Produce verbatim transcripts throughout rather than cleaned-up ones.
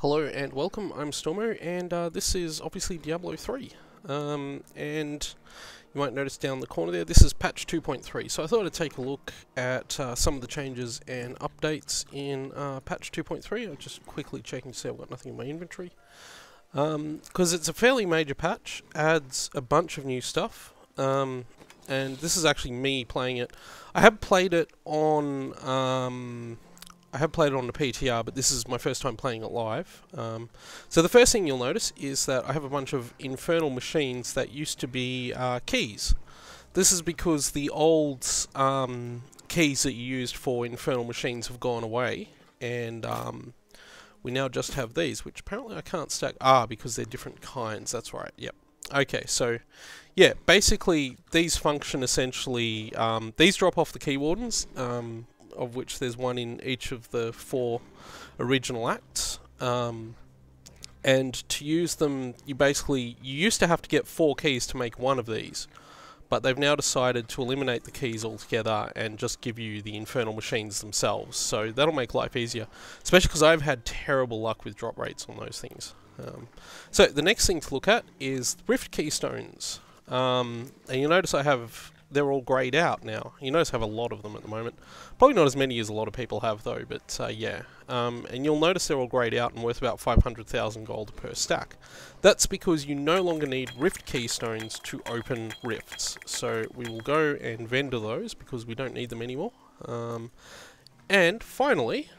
Hello and welcome, I'm Stormo, and uh, this is obviously Diablo three. Um, and you might notice down the corner there, this is patch two point three. So I thought I'd take a look at uh, some of the changes and updates in uh, patch two point three. I'm just quickly checking to see I've got nothing in my inventory. Um, because it's a fairly major patch, adds a bunch of new stuff. Um, and this is actually me playing it. I have played it on... Um, I have played it on the P T R, but this is my first time playing it live. Um, so the first thing you'll notice is that I have a bunch of infernal machines that used to be uh, keys. This is because the old um, keys that you used for infernal machines have gone away, and um, we now just have these, which apparently I can't stack. Ah, because they're different kinds, that's right, yep. Okay, so, yeah, basically these function essentially, um, these drop off the key wardens, um, of which there's one in each of the four original acts. Um, and to use them, you basically... You used to have to get four keys to make one of these, but they've now decided to eliminate the keys altogether and just give you the infernal machines themselves. So that'll make life easier, especially because I've had terrible luck with drop rates on those things. Um, so the next thing to look at is Rift Keystones. Um, and you'll notice I have... They're all greyed out now. You notice I have a lot of them at the moment. Probably not as many as a lot of people have though, but uh, yeah. Um, and you'll notice they're all greyed out and worth about five hundred thousand gold per stack. That's because you no longer need rift keystones to open rifts. So we will go and vendor those because we don't need them anymore. Um, and finally,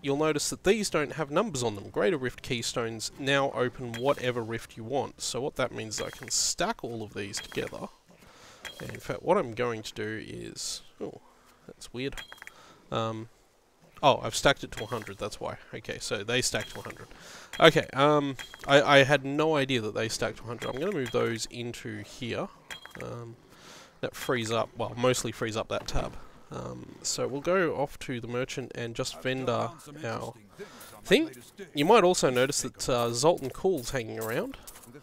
you'll notice that these don't have numbers on them. Greater Rift Keystones now open whatever rift you want. So what that means is I can stack all of these together. In fact, what I'm going to do is... Oh, that's weird. Um, oh, I've stacked it to one hundred, that's why. Okay, so they stacked to one hundred. Okay, um, I, I had no idea that they stacked to one hundred. I'm going to move those into here. Um, that frees up, well, mostly frees up that tab. Um, so we'll go off to the merchant and just vendor our thing. You might also notice that uh, Zoltun Kulle's hanging around.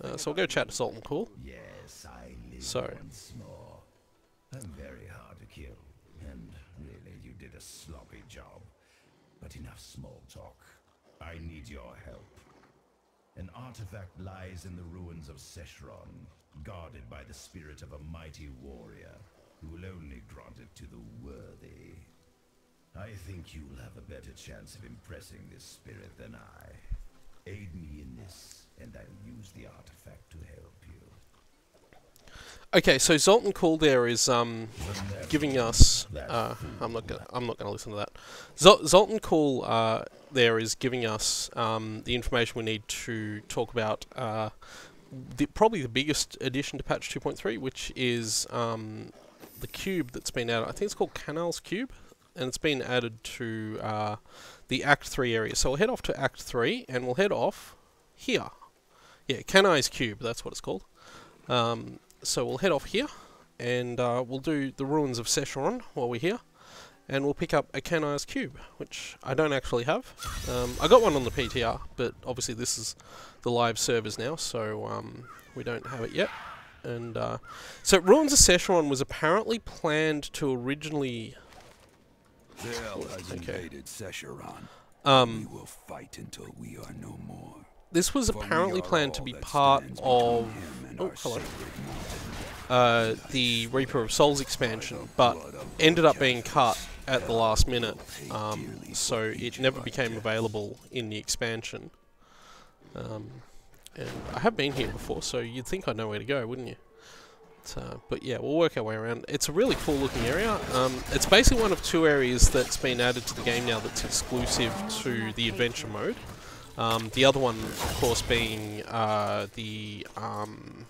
Uh, so I'll go chat to Zoltun Kulle. Yes, I live so. I'm very hard to kill, and really you did a sloppy job. But enough small talk. I need your help. An artifact lies in the ruins of Sescheron, guarded by the spirit of a mighty warrior, who will only grant it to the worthy. I think you'll have a better chance of impressing this spirit than I. Aid me in this, and I'll use the artifact to help you. Okay, so Zoltun Kulle there is um, giving us. Uh, I'm not gonna. I'm not gonna listen to that. Zol Zoltun Kulle uh, there is giving us um, the information we need to talk about. Uh, the, probably the biggest addition to patch two point three, which is um, the cube that's been added. I think it's called Kanai's Cube, and it's been added to uh, the Act three area. So we'll head off to Act three, and we'll head off here. Yeah, Kanai's Cube. That's what it's called. Um, So we'll head off here, and uh, we'll do the Ruins of Sescheron while we're here, and we'll pick up a Kanai's Cube, which I don't actually have. Um, I got one on the P T R, but obviously this is the live servers now, so um, we don't have it yet. And uh, so Ruins of Sescheron was apparently planned to originally... Hell has invaded Sescheron. Um, we will fight until we are no more. This was apparently planned to be part of oh, hello. Uh, the Reaper of Souls expansion, but ended up being cut at the last minute, um, so it never became available in the expansion. Um, and I have been here before, so you'd think I'd know where to go, wouldn't you? But, uh, but yeah, we'll work our way around. It's a really cool looking area. Um, it's basically one of two areas that's been added to the game now that's exclusive to the adventure mode. Um, the other one, of course, being uh, the, um,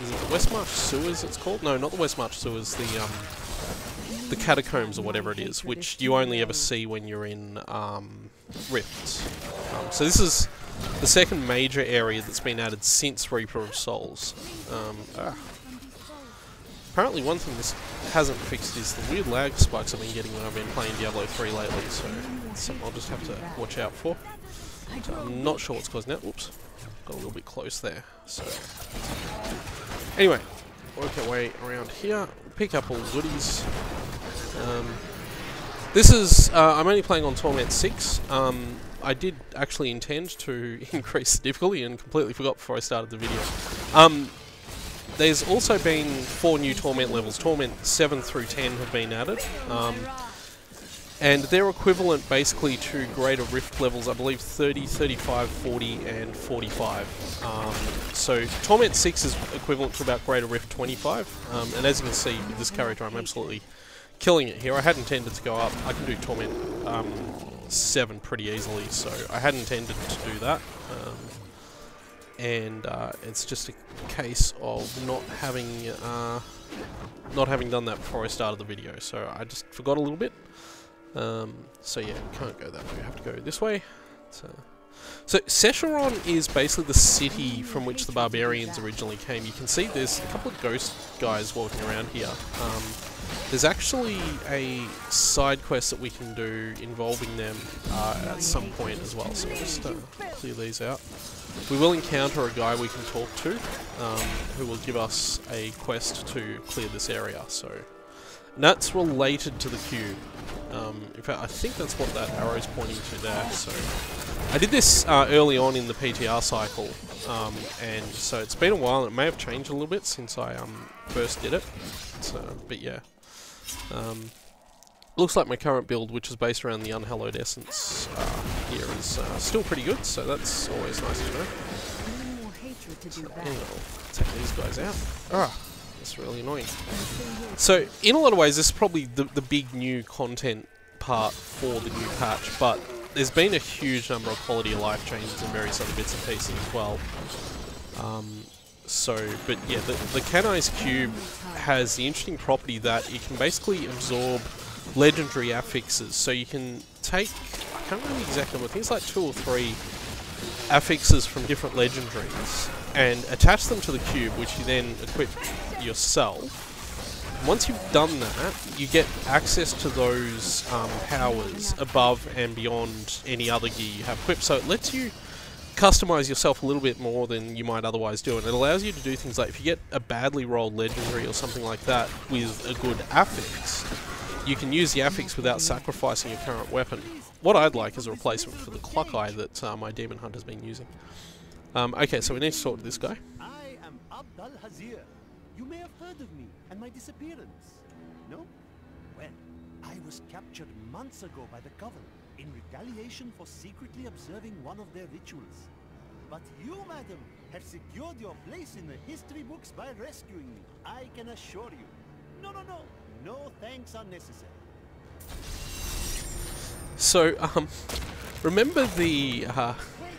is it the Westmarch Sewers it's called? No, not the Westmarch Sewers, the um, the Catacombs or whatever it is, which you only ever see when you're in um, Rifts. Um, so this is the second major area that's been added since Reaper of Souls. Um, ah. Apparently one thing this hasn't fixed is the weird lag spikes I've been getting when I've been playing Diablo three lately, so that's something I'll just have to watch out for. So I'm not sure what's causing that. Whoops. Got a little bit close there. So anyway, work our way around here. Pick up all the goodies. Um, this is... Uh, I'm only playing on Torment six. Um, I did actually intend to increase the difficulty and completely forgot before I started the video. Um, there's also been four new Torment levels. Torment seven through ten have been added. Um, and they're equivalent basically to Greater Rift levels, I believe thirty, thirty-five, forty and forty-five. Um, so Torment six is equivalent to about Greater Rift twenty-five. Um, and as you can see, with this character I'm absolutely killing it here. I had intended to go up. I can do Torment um, seven pretty easily, so I had intended to do that. Um, and uh, it's just a case of not having uh, not having done that before I started the video, so I just forgot a little bit. Um, so yeah, can't go that way. I have to go this way. So, so Sescheron is basically the city from which the barbarians originally came. You can see there's a couple of ghost guys walking around here. Um, There's actually a side quest that we can do involving them uh, at some point as well, so I'll just uh, clear these out. We will encounter a guy we can talk to, um, who will give us a quest to clear this area, so... And that's related to the cube. Um, in fact, I think that's what that arrow's pointing to there, so... I did this uh, early on in the P T R cycle, um, and so it's been a while, and it may have changed a little bit since I um, first did it, so, but yeah. Um, looks like my current build, which is based around the Unhallowed Essence uh, here, is uh, still pretty good, so that's always nice to know. So, anyway, I'll take these guys out. Ah, that's really annoying. So, in a lot of ways, this is probably the, the big new content part for the new patch, but there's been a huge number of quality of life changes and various other bits and pieces as well. Um... So, but yeah, the, the Kanai's Cube has the interesting property that it can basically absorb legendary affixes. So you can take, I can't remember exactly, but things like two or three affixes from different legendaries and attach them to the cube, which you then equip yourself. Once you've done that, you get access to those um, powers above and beyond any other gear you have equipped. So it lets you customize yourself a little bit more than you might otherwise do, and it allows you to do things like if you get a badly rolled legendary or something like that with a good affix, you can use the affix without sacrificing your current weapon. What I'd like is a replacement for the Cluckeye that uh, my demon hunter's been using. Um, okay, so we need to talk to this guy. I am Abdul Hazir. You may have heard of me and my disappearance. No? Well, I was captured months ago by the Covenant, in retaliation for secretly observing one of their rituals. But you, madam, have secured your place in the history books by rescuing me, I can assure you. No, no, no. No thanks are necessary. So, um, remember the, uh... Wait,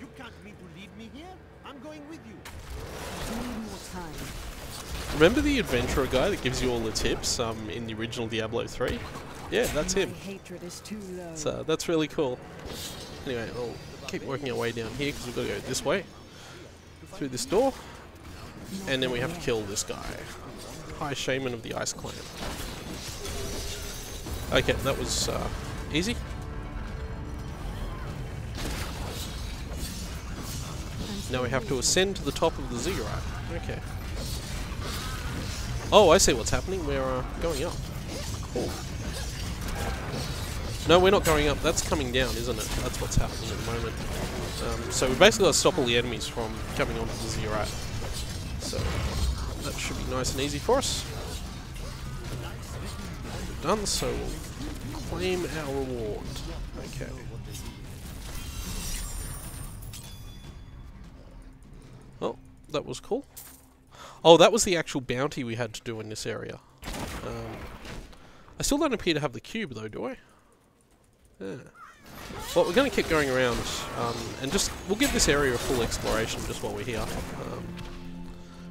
you can't mean to leave me here. I'm going with you. I need more time. Remember the adventurer guy that gives you all the tips, um, in the original Diablo three? Yeah, that's him. So that's really cool. Anyway, we'll keep working our way down here because we've got to go this way. Through this door. And then we have to kill this guy. High Shaman of the Ice Clan. Okay, that was uh, easy. Now we have to ascend to the top of the Ziggurat. Okay. Oh, I see what's happening. We're uh, going up. Cool. No, we're not going up. That's coming down, isn't it? That's what's happening at the moment. Um, so we've basically got to stop all the enemies from coming onto the Ziggurat. So that should be nice and easy for us. We're done, so we'll claim our reward. Okay. Oh, that was cool. Oh, that was the actual bounty we had to do in this area. Um, I still don't appear to have the cube, though, do I? Yeah. Well, we're going to keep going around, um, and just, we'll give this area a full exploration just while we're here. Um,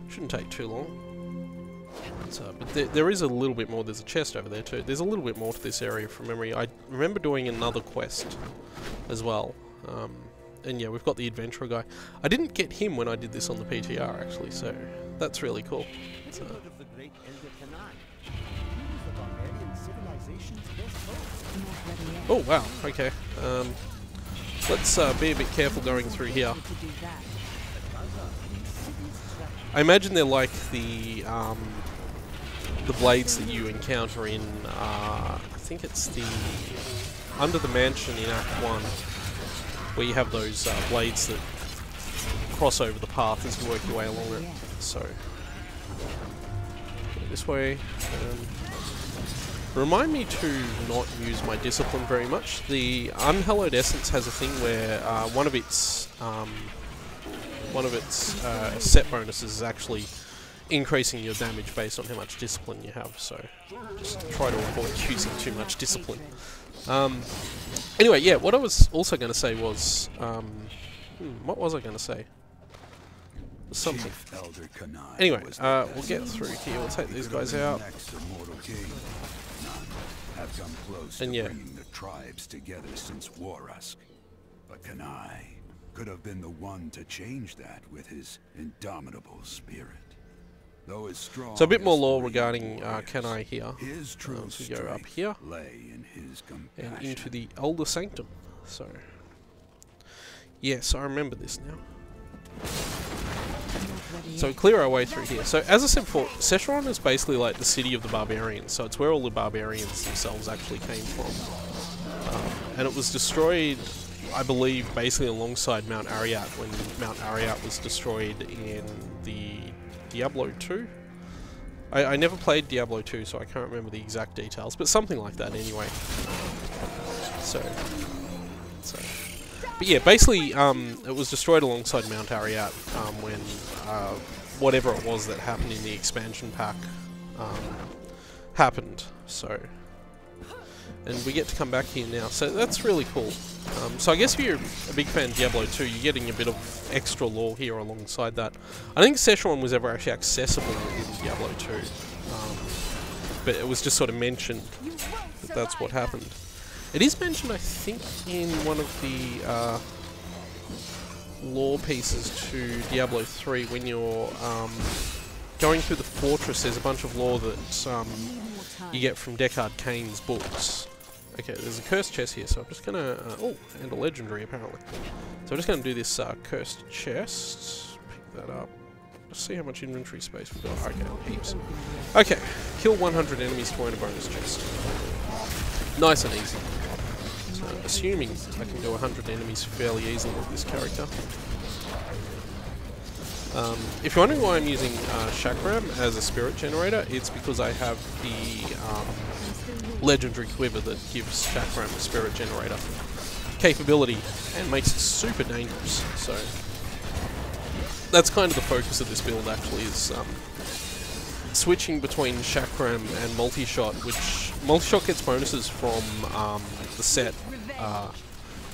shouldn't take too long. So, but there, there is a little bit more. There's a chest over there too. There's a little bit more to this area from memory. I remember doing another quest as well. Um, and yeah, we've got the adventurer guy. I didn't get him when I did this on the P T R actually, so that's really cool. So. Oh wow, okay. Um, let's uh, be a bit careful going through here. I imagine they're like the um, the blades that you encounter in, uh, I think it's the, under the mansion in Act one. where you have those uh, blades that cross over the path as you work your way along it. So this way. Um, remind me to not use my discipline very much. The Unhallowed Essence has a thing where uh, one of its um, one of its uh, set bonuses is actually increasing your damage based on how much discipline you have, so just try to avoid using too much discipline. Um, anyway, yeah, what I was also going to say was... Um, hmm, what was I going to say? Something. Anyway, uh, we'll get through here, we'll take these guys out. And yeah. But Kanai could have been the one to change that with his indomitable spirit. So a bit more lore regarding uh, Kanai here. His true um, so we go up here lay in his and into the Elder Sanctum. So yes, I remember this now. So clear our way through here. So as I said before, Sescheron is basically like the city of the barbarians. So it's where all the barbarians themselves actually came from, um, and it was destroyed, I believe, basically alongside Mount Arreat when Mount Arreat was destroyed in the Diablo two? I, I never played Diablo two, so I can't remember the exact details, but something like that anyway. So, so. But yeah, basically, um, it was destroyed alongside Mount Arreat um, when uh, whatever it was that happened in the expansion pack um, happened. So, and we get to come back here now, so that's really cool. Um, so I guess if you're a big fan of Diablo two, you're getting a bit of extra lore here alongside that. I think Sescheron was ever actually accessible in Diablo two, um, but it was just sort of mentioned that that's what happened. It is mentioned, I think, in one of the uh, lore pieces to Diablo three, when you're um, going through the fortress, there's a bunch of lore that um, you get from Deckard Cain's books. Okay, there's a cursed chest here, so I'm just gonna... Uh, oh, and a legendary, apparently. So I'm just gonna do this uh, cursed chest. Pick that up. Let's see how much inventory space we've got. Okay, heaps. Okay, kill one hundred enemies to earn a bonus chest. Nice and easy. So, assuming I can do one hundred enemies fairly easily with this character. Um, if you're wondering why I'm using uh, Chakram as a spirit generator, it's because I have the... Um, legendary quiver that gives Chakram a spirit generator capability and makes it super dangerous. So that's kind of the focus of this build, actually, is um, switching between Chakram and Multishot, which Multishot gets bonuses from um, the set, uh,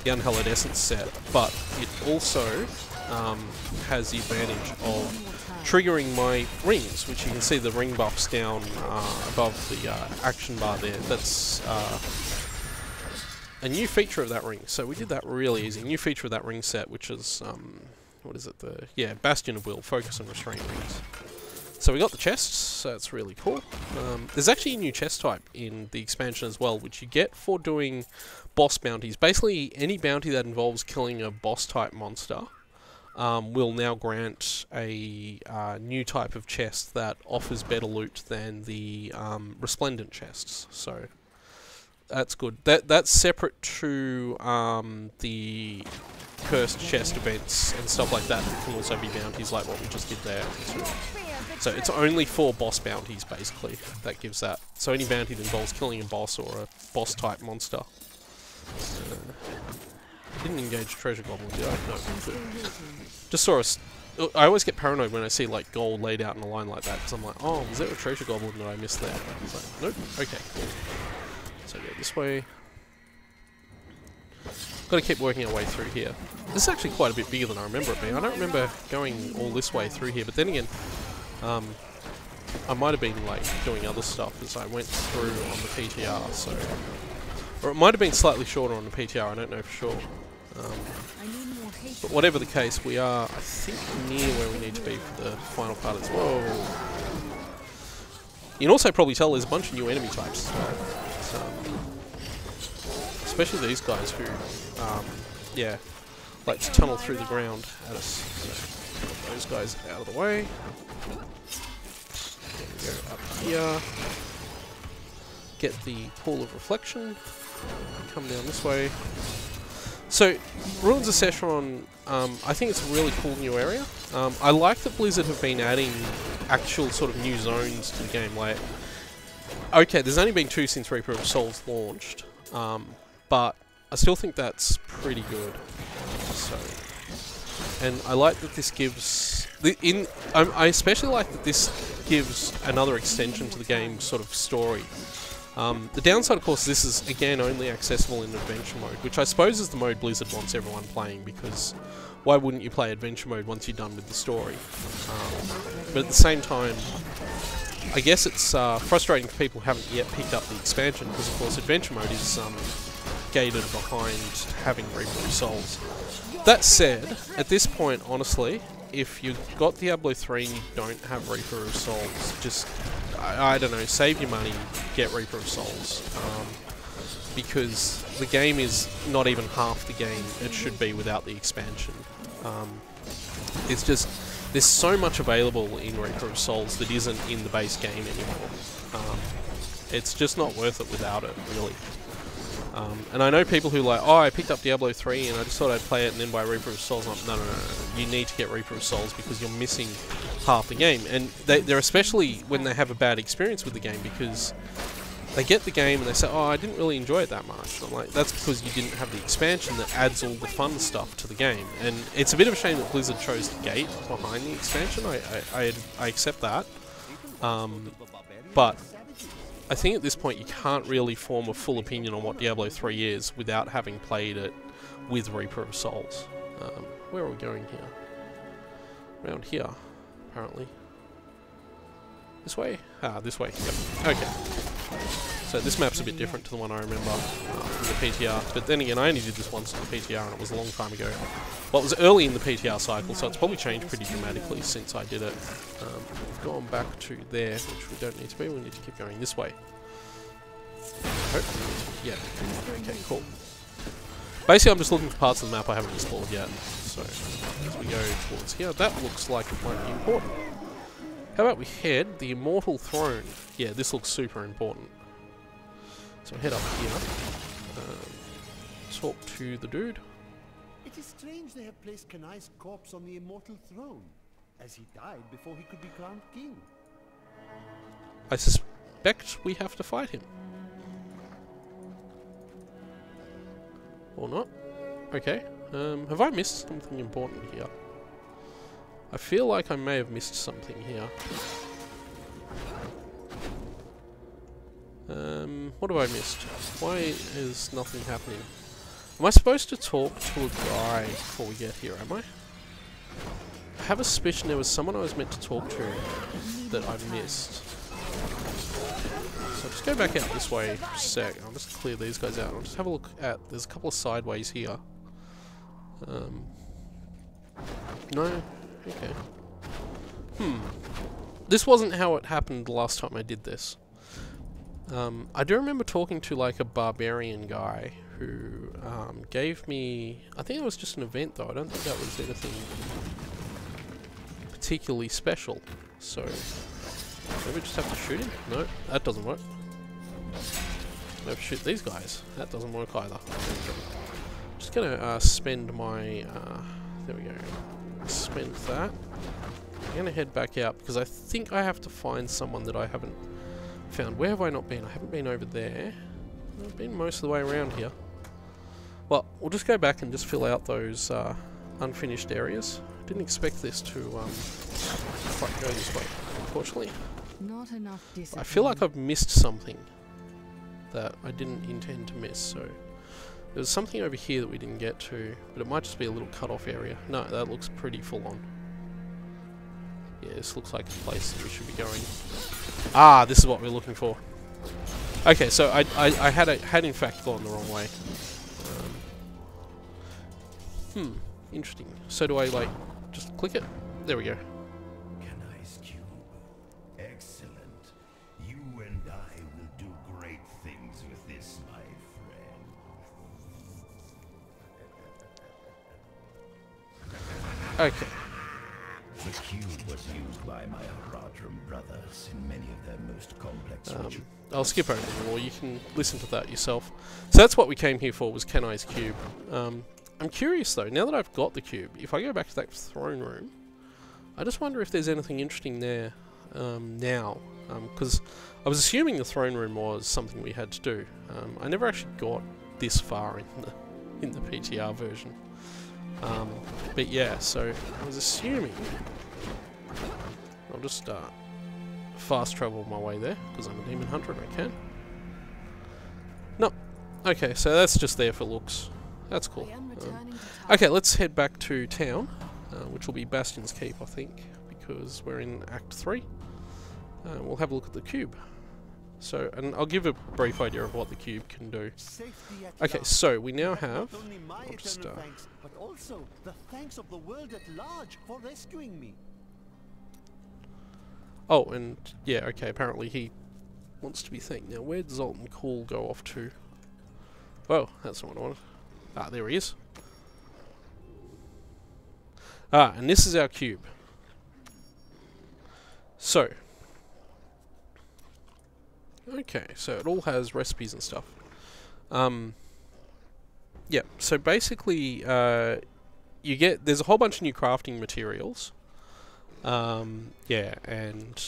the Unhallowed Essence set, but it also um, has the advantage of triggering my rings, which you can see the ring buffs down uh, above the uh, action bar there. That's uh, a new feature of that ring, so we did that really easy. A new feature of that ring set, which is, um, what is it, the, yeah, Bastion of Will, Focus and Restrain rings. So we got the chests, so that's really cool. Um, there's actually a new chest type in the expansion as well, which you get for doing boss bounties. Basically, any bounty that involves killing a boss-type monster Um, will now grant a uh, new type of chest that offers better loot than the um, resplendent chests. So that's good. That that's separate to um, the cursed chest events and stuff like that. It can also be bounties like what we just did there. So it's only for boss bounties basically that gives that. So any bounty that involves killing a boss or a boss type monster. So didn't engage Treasure Goblin, did I? No. Just saw us. I always get paranoid when I see like gold laid out in a line like that, because I'm like, oh, was there a Treasure Goblin that I missed there? I was like, nope. Okay, cool. So go this way. Got to keep working our way through here. This is actually quite a bit bigger than I remember it being. I don't remember going all this way through here, but then again, um, I might have been like doing other stuff as I went through on the P T R. So, or it might have been slightly shorter on the P T R. I don't know for sure. Um, but whatever the case, we are, I think, near where we need to be for the final part as well. You can also probably tell there's a bunch of new enemy types as well. So, especially these guys who, um, yeah, like to tunnel through the ground at us. So, get those guys out of the way. There we go, up here. Get the Pool of Reflection. Come down this way. So, Ruins of Sescheron, um, I think it's a really cool new area. Um, I like that Blizzard have been adding actual sort of new zones to the game. Like, okay, there's only been two since Reaper of Souls launched, um, but I still think that's pretty good. So, and I like that this gives the in. Um, I especially like that this gives another extension to the game's sort of story. Um, the downside, of course, this is, again, only accessible in adventure mode, which I suppose is the mode Blizzard wants everyone playing, because why wouldn't you play adventure mode once you're done with the story? Um, but at the same time, I guess it's uh, frustrating for people who haven't yet picked up the expansion, because, of course, adventure mode is um, gated behind having Reaper of Souls. That said, at this point, honestly, if you've got Diablo three and you don't have Reaper of Souls, just... I, I don't know, save your money, get Reaper of Souls, um, because the game is not even half the game it should be without the expansion. Um, it's just, there's so much available in Reaper of Souls that isn't in the base game anymore. Um, it's just not worth it without it, really. Um, and I know people who are like, oh, I picked up Diablo three and I just thought I'd play it and then buy Reaper of Souls. Like, no, no, no, no, you need to get Reaper of Souls because you're missing half the game. And they, they're especially when they have a bad experience with the game, because they get the game and they say, oh, I didn't really enjoy it that much. And I'm like, that's because you didn't have the expansion that adds all the fun stuff to the game. And it's a bit of a shame that Blizzard chose the gate behind the expansion. I, I, I, I accept that. Um, but... I think at this point you can't really form a full opinion on what Diablo three is without having played it with Reaper of Souls. Um, where are we going here? Around here, apparently. This way? Ah, this way. Yep. Okay. So this map's a bit different to the one I remember uh, from the P T R, but then again I only did this once on the P T R and it was a long time ago. Well, it was early in the P T R cycle, so it's probably changed pretty dramatically since I did it. Um, we've gone back to there, which we don't need to be, we need to keep going this way. Oh, yeah, okay, cool. Basically I'm just looking for parts of the map I haven't explored yet, so as we go towards here, that looks like it might be important. How about we head the Immortal Throne? Yeah, this looks super important. So head up here. Um, talk to the dude. It is strange they have placed Kanai's corpse on the Immortal Throne, as he died before he could be crowned king. I suspect we have to fight him. Or not. Okay. Um, have I missed something important here? I feel like I may have missed something here. Um, what have I missed? Why is nothing happening? Am I supposed to talk to a guy before we get here, am I? I have a suspicion there was someone I was meant to talk to that I missed. So I'll just go back out this way for a sec. I'll just clear these guys out. I'll just have a look at... There's a couple of sideways here. Um, no... Okay. Hmm. This wasn't how it happened last time I did this. Um, I do remember talking to, like, a barbarian guy who um, gave me... I think it was just an event, though. I don't think that was anything particularly special. So, maybe just have to shoot him? No, that doesn't work. I have to shoot these guys. That doesn't work either. I'm just gonna uh, spend my... Uh, there we go. Spend that. I'm gonna head back out because I think I have to find someone that I haven't found. Where have I not been? I haven't been over there. I've been most of the way around here. Well, we'll just go back and just fill out those uh, unfinished areas. I didn't expect this to um, quite go this way, unfortunately. Not enough discipline. I feel like I've missed something that I didn't intend to miss, so... There's something over here that we didn't get to, but it might just be a little cut-off area. No, that looks pretty full-on. Yeah, this looks like a place that we should be going. Ah, this is what we're looking for. Okay, so I, I, I had, a, had in fact gone the wrong way. Um, hmm, interesting. So do I, like, just click it? There we go. Kanai's Cube. Excellent. You and I will do great things with this, my friend. Okay. The cube was used by my Horadrim brothers in many of their most complex um, I'll skip over them all, you can listen to that yourself. So that's what we came here for, was Kanai's Cube. Um, I'm curious though, now that I've got the cube, if I go back to that throne room, I just wonder if there's anything interesting there um, now. Because um, I was assuming the throne room was something we had to do. Um, I never actually got this far in the, in the P T R version. Um, but yeah, so I was assuming... I'll just uh, fast travel my way there, because I'm a demon hunter and I can. No. Okay, so that's just there for looks. That's cool. Um, okay, let's head back to town, uh, which will be Bastion's Keep, I think, because we're in Act three. Uh, we'll have a look at the cube. So, and I'll give a brief idea of what the cube can do. Okay, so we now have... I'll just, uh, but also the thanks of the world at large for rescuing me. Oh, and yeah, okay, apparently he wants to be thanked. Now, where'd Zoltun Kulle go off to? Whoa, that's not what I wanted. Ah, there he is. Ah, and this is our cube. So. Okay, so it all has recipes and stuff. Um, yeah, so basically, uh, you get... There's a whole bunch of new crafting materials. Um, yeah, and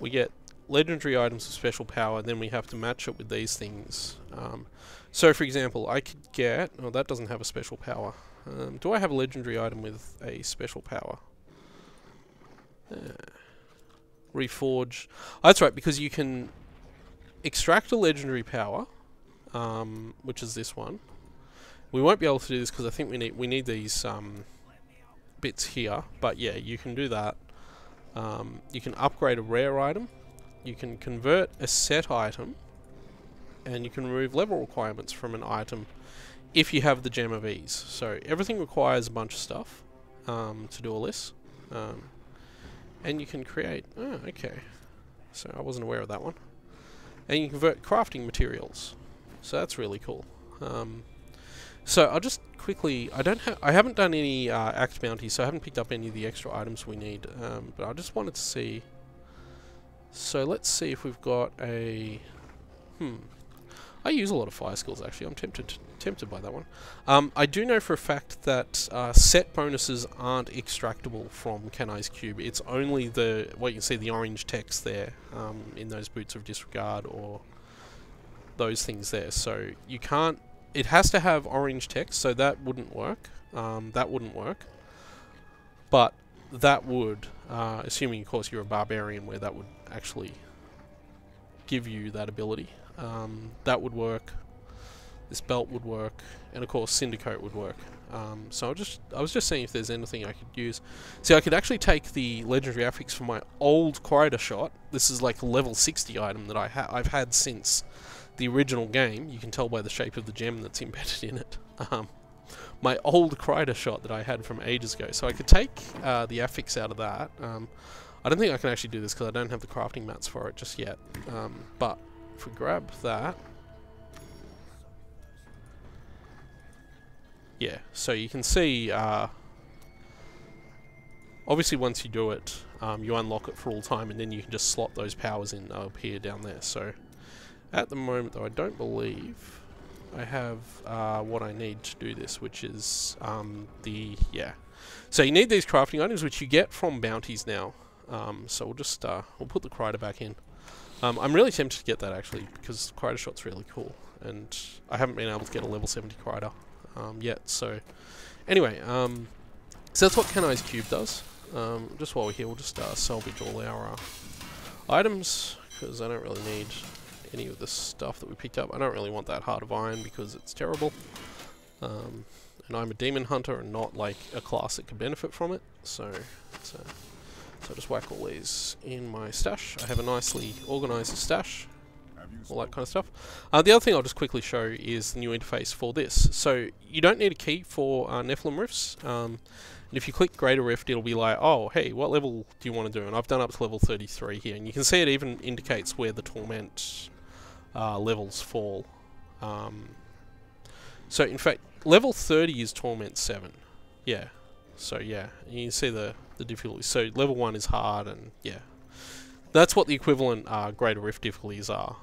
we get legendary items of special power, and then we have to match it with these things. Um, so, for example, I could get... Oh, that doesn't have a special power. Um, do I have a legendary item with a special power? Uh, reforge. Oh, that's right, because you can... extract a legendary power, um, which is this one. We won't be able to do this because I think we need we need these um, bits here. But yeah, you can do that. Um, you can upgrade a rare item. You can convert a set item, and you can remove level requirements from an item if you have the Gem of Ease. So everything requires a bunch of stuff um, to do all this, um, and you can create. Oh, okay. So I wasn't aware of that one. And you convert crafting materials, so that's really cool. Um, so I'll just quickly, I don't have, I haven't done any uh, act bounty, so I haven't picked up any of the extra items we need. Um, but I just wanted to see. So let's see if we've got a. Hmm. I use a lot of fire skills actually. I'm tempted tempted by that one. Um, I do know for a fact that uh, set bonuses aren't extractable from Kanai's Cube. It's only the what well, you can see the orange text there um, in those Boots of Disregard or those things there. So you can't. It has to have orange text, so that wouldn't work. Um, that wouldn't work. But that would, uh, assuming of course you're a barbarian, where that would actually give you that ability. Um, that would work. This belt would work, and of course Syndicate would work. Um, so I just I was just seeing if there's anything I could use. See, I could actually take the legendary affix from my old Kridershot. This is like a level sixty item that I ha I've had since the original game. You can tell by the shape of the gem that's embedded in it. Um, my old Kridershot that I had from ages ago. So I could take uh, the affix out of that. Um, I don't think I can actually do this because I don't have the crafting mats for it just yet. Um, but if we grab that, yeah, so you can see, uh, obviously once you do it, um, you unlock it for all time, and then you can just slot those powers in up here, down there. So, at the moment though, I don't believe I have uh, what I need to do this, which is um, the, yeah. So you need these crafting items, which you get from bounties now. Um, so we'll just, uh, we'll put the Krider back in. Um, I'm really tempted to get that actually, because Kridershot's really cool, and I haven't been able to get a level seventy Krider um, yet, so... Anyway, um, so that's what Kanai's Cube does. Um, just while we're here, we'll just uh, salvage all our uh, items, because I don't really need any of the stuff that we picked up. I don't really want that Heart of Iron, because it's terrible. Um, and I'm a demon hunter, and not, like, a class that could benefit from it, so... so So just whack all these in my stash. I have a nicely organised stash, all that kind of stuff. Uh, the other thing I'll just quickly show is the new interface for this. So you don't need a key for uh, Nephilim Rifts. Um, and if you click Greater Rift, it'll be like, oh, hey, what level do you want to do? And I've done up to level thirty-three here. And you can see it even indicates where the Torment uh, levels fall. Um, so in fact, level thirty is Torment seven. Yeah. So yeah, you can see the, the difficulty. So level one is hard, and yeah. That's what the equivalent uh, Greater Rift difficulties are.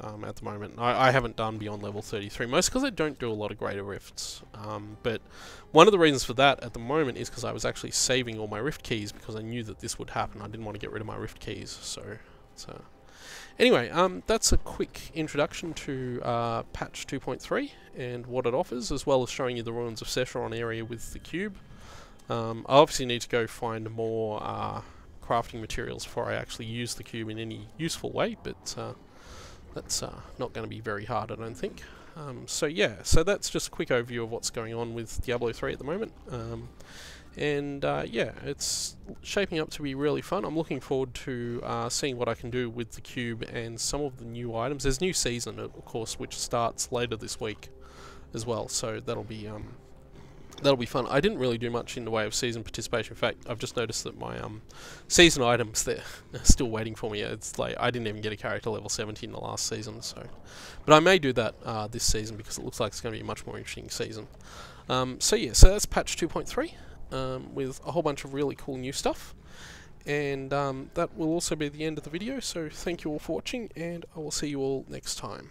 um, at the moment. I, I haven't done beyond level thirty-three, most because I don't do a lot of Greater Rifts. Um, but one of the reasons for that at the moment is because I was actually saving all my Rift Keys because I knew that this would happen. I didn't want to get rid of my Rift Keys, so... so. Anyway, um, that's a quick introduction to uh, Patch two point three and what it offers, as well as showing you the Ruins of Sescheron area with the cube. Um, I obviously need to go find more uh, crafting materials before I actually use the cube in any useful way, but uh, that's uh, not going to be very hard, I don't think. Um, so yeah, so that's just a quick overview of what's going on with Diablo three at the moment. Um, And uh, yeah, it's shaping up to be really fun. I'm looking forward to uh, seeing what I can do with the cube and some of the new items. There's a new season, of course, which starts later this week as well. So that'll be um, that'll be fun. I didn't really do much in the way of season participation. In fact, I've just noticed that my um, season items, they're still waiting for me. It's like I didn't even get a character level seventy in the last season. So, but I may do that uh, this season because it looks like it's going to be a much more interesting season. Um, so yeah, so that's patch two point three. Um, with a whole bunch of really cool new stuff, and um, that will also be the end of the video, so thank you all for watching, and I will see you all next time.